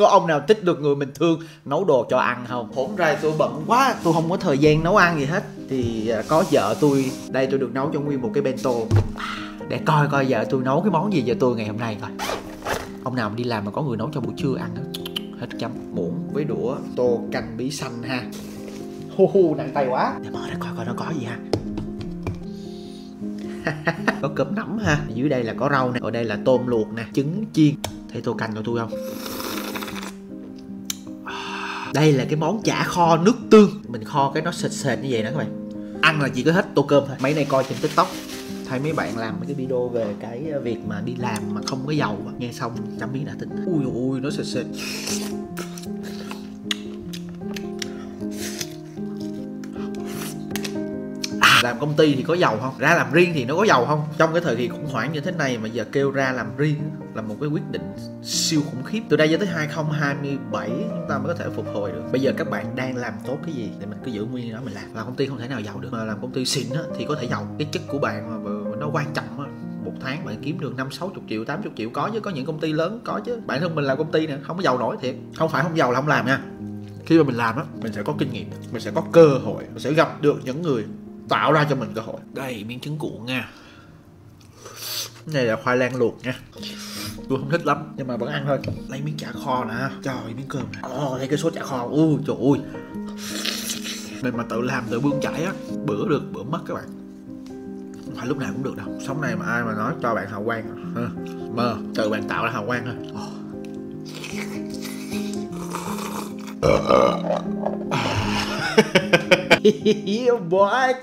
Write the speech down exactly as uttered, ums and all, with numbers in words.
Có ông nào thích được người mình thương nấu đồ cho ăn không? Hổm rày tôi bận quá, tôi không có thời gian nấu ăn gì hết. Thì có vợ tôi, đây tôi được nấu cho nguyên một cái bento. Để coi coi vợ tôi nấu cái món gì cho tôi ngày hôm nay coi. Ông nào đi làm mà có người nấu cho buổi trưa ăn hết. Hết chấm, muỗng với đũa, tô canh bí xanh ha. Hô hô, nặng tay quá. Để mở ra coi coi nó có gì ha. Có cơm nấm ha, dưới đây là có rau nè, ở đây là tôm luộc nè, trứng chiên. Thấy tô canh của tôi không? Đây là cái món chả kho nước tương. Mình kho cái nó sệt sệt như vậy đó các bạn. Ăn là chỉ có hết tô cơm thôi. Mấy này coi trên TikTok, thấy mấy bạn làm mấy cái video về cái việc mà đi làm mà không có giàu. Nghe xong chẳng biết đã tính. Ui ui, nó sệt sệt. Làm công ty thì có giàu không? Ra làm riêng thì nó có giàu không? Trong cái thời kỳ khủng hoảng như thế này mà giờ kêu ra làm riêng là một cái quyết định siêu khủng khiếp. Từ đây cho tới hai không hai bảy chúng ta mới có thể phục hồi được. Bây giờ các bạn đang làm tốt cái gì thì mình cứ giữ nguyên đó mình làm. Làm công ty không thể nào giàu được, mà làm công ty xịn á thì có thể giàu. Cái chức của bạn mà nó quan trọng á, một tháng bạn kiếm được năm sáu mươi triệu, tám mươi triệu có chứ, có những công ty lớn có chứ. Bản thân mình làm công ty nè, không có giàu nổi thiệt. Không phải không giàu là không làm nha. Khi mà mình làm á, mình sẽ có kinh nghiệm, mình sẽ có cơ hội, mình sẽ gặp được những người tạo ra cho mình cơ hội. Đây miếng trứng cuộn nha. Cái này là khoai lang luộc nha. Tôi không thích lắm nhưng mà vẫn ăn thôi. Lấy miếng chả kho nè. Trời, miếng cơm nè. Ồ, lấy cái sốt chả kho. Ui trời ơi. Mình mà tự làm tự bươn chải á, bữa được bữa mất các bạn. Không phải lúc nào cũng được đâu. Sống này mà ai mà nói cho bạn hào quang ha. Mơ, tự bạn tạo ra hào quang thôi. Oh boy.